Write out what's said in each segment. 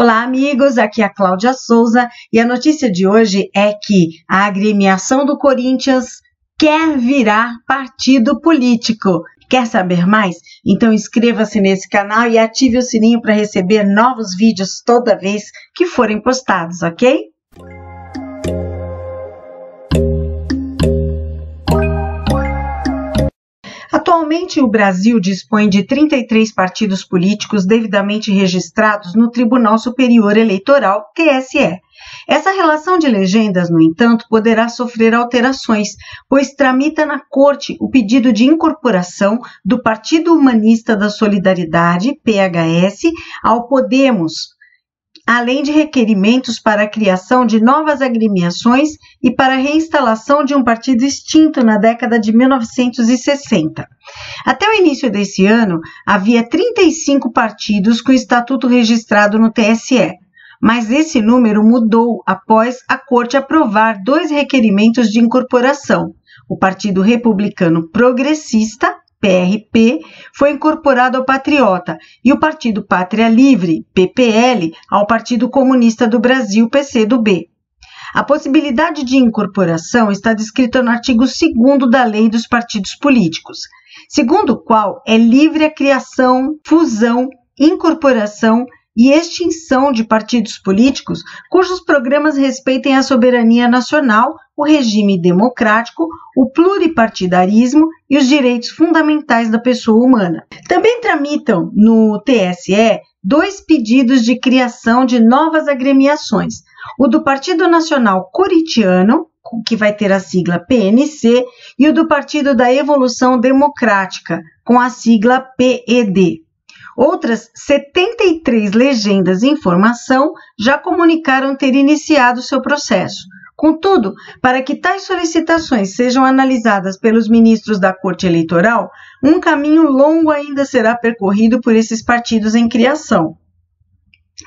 Olá, amigos, aqui é a Cláudia Souza e a notícia de hoje é que a agremiação do Corinthians quer virar partido político. Quer saber mais? Então inscreva-se nesse canal e ative o sininho para receber novos vídeos toda vez que forem postados, ok? Atualmente, o Brasil dispõe de 33 partidos políticos devidamente registrados no Tribunal Superior Eleitoral, TSE. Essa relação de legendas, no entanto, poderá sofrer alterações, pois tramita na Corte o pedido de incorporação do Partido Humanista da Solidariedade, PHS, ao Podemos, além de requerimentos para a criação de novas agremiações e para a reinstalação de um partido extinto na década de 1960. Até o início desse ano, havia 35 partidos com estatuto registrado no TSE, mas esse número mudou após a Corte aprovar dois requerimentos de incorporação. O Partido Republicano Progressista, PRP, foi incorporado ao Patriota e o Partido Pátria Livre, PPL, ao Partido Comunista do Brasil, PCdoB. A possibilidade de incorporação está descrita no artigo 2º da Lei dos Partidos Políticos, segundo o qual é livre a criação, fusão, incorporação e extinção de partidos políticos cujos programas respeitem a soberania nacional, o regime democrático, o pluripartidarismo e os direitos fundamentais da pessoa humana. Também tramitam no TSE dois pedidos de criação de novas agremiações, o do Partido Nacional Corinthiano, que vai ter a sigla PNC, e o do Partido da Evolução Democrática, com a sigla PED. Outras 73 legendas em formação já comunicaram ter iniciado seu processo. Contudo, para que tais solicitações sejam analisadas pelos ministros da Corte Eleitoral, um caminho longo ainda será percorrido por esses partidos em criação.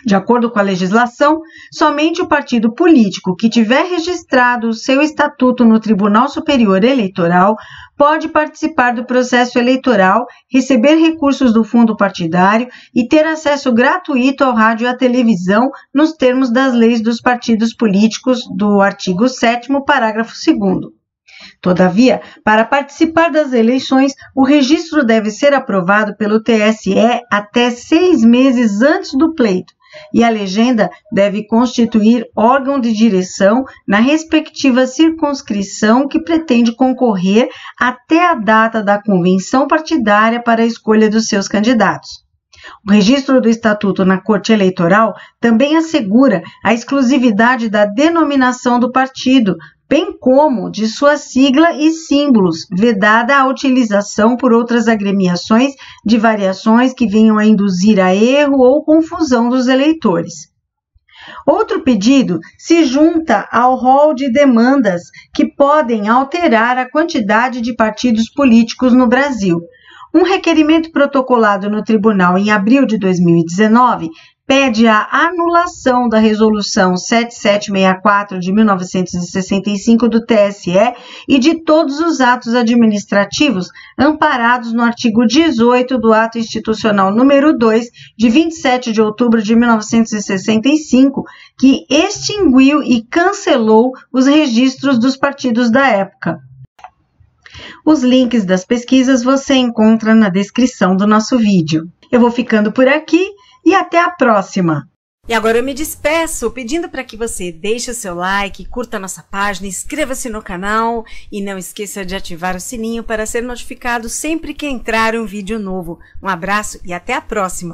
De acordo com a legislação, somente o partido político que tiver registrado o seu estatuto no Tribunal Superior Eleitoral pode participar do processo eleitoral, receber recursos do fundo partidário e ter acesso gratuito ao rádio e à televisão nos termos das leis dos partidos políticos do artigo 7º, parágrafo 2º. Todavia, para participar das eleições, o registro deve ser aprovado pelo TSE até 6 meses antes do pleito, e a legenda deve constituir órgão de direção na respectiva circunscrição que pretende concorrer até a data da convenção partidária para a escolha dos seus candidatos. O registro do estatuto na Corte Eleitoral também assegura a exclusividade da denominação do partido, bem como de sua sigla e símbolos, vedada a utilização por outras agremiações de variações que venham a induzir a erro ou confusão dos eleitores. Outro pedido se junta ao rol de demandas que podem alterar a quantidade de partidos políticos no Brasil. Um requerimento protocolado no tribunal em abril de 2019 pede a anulação da Resolução 7764 de 1965 do TSE e de todos os atos administrativos amparados no artigo 18 do Ato Institucional número 2, de 27 de outubro de 1965, que extinguiu e cancelou os registros dos partidos da época. Os links das pesquisas você encontra na descrição do nosso vídeo. Eu vou ficando por aqui e até a próxima! E agora eu me despeço pedindo para que você deixe o seu like, curta a nossa página, inscreva-se no canal e não esqueça de ativar o sininho para ser notificado sempre que entrar um vídeo novo. Um abraço e até a próxima!